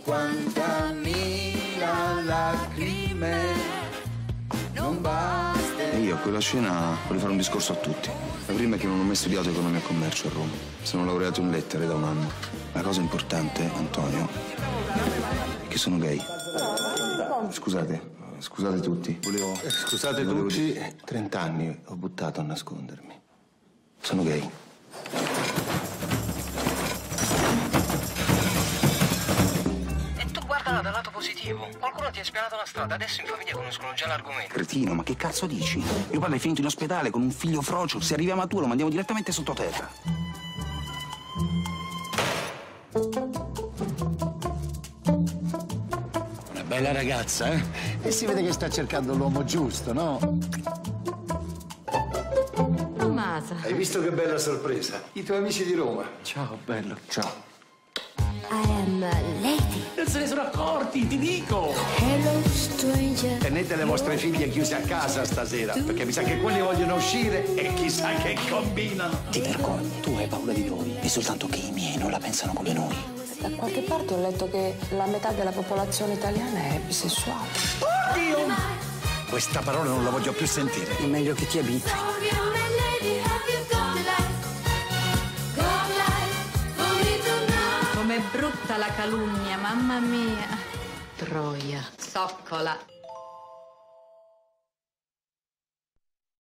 50.000 lacrime non basta. Io a quella scena volevo fare un discorso a tutti. La prima è che non ho mai studiato economia e commercio a Roma. Sono laureato in lettere da un anno. La cosa importante, Antonio, è che sono gay. Scusate tutti. Scusate tutti, 30 anni ho buttato a nascondermi. Sono gay. Dal lato positivo, qualcuno ti ha spianato la strada, adesso in famiglia conoscono già l'argomento. Cretino, ma che cazzo dici? Mio padre è finito in ospedale con un figlio frocio. Se arriviamo a tu lo mandiamo direttamente sottoterra. Una bella ragazza, eh? E si vede che sta cercando l'uomo giusto, no? Ammazza. Hai visto che bella sorpresa? I tuoi amici di Roma. Ciao, bello. Ciao. I am lady. Non se ne sono accorti, ti dico! Hello, stranger. Tenete le vostre figlie chiuse a casa stasera, perché mi sa che quelli vogliono uscire e chissà che combinano. Ti vergogni, tu hai paura di noi, è soltanto che i miei non la pensano come noi. Da qualche parte ho letto che la metà della popolazione italiana è bisessuale. Oddio! Questa parola non la voglio più sentire. È meglio che ti abitui. Brutta la calunnia, mamma mia. Troia. Soccola.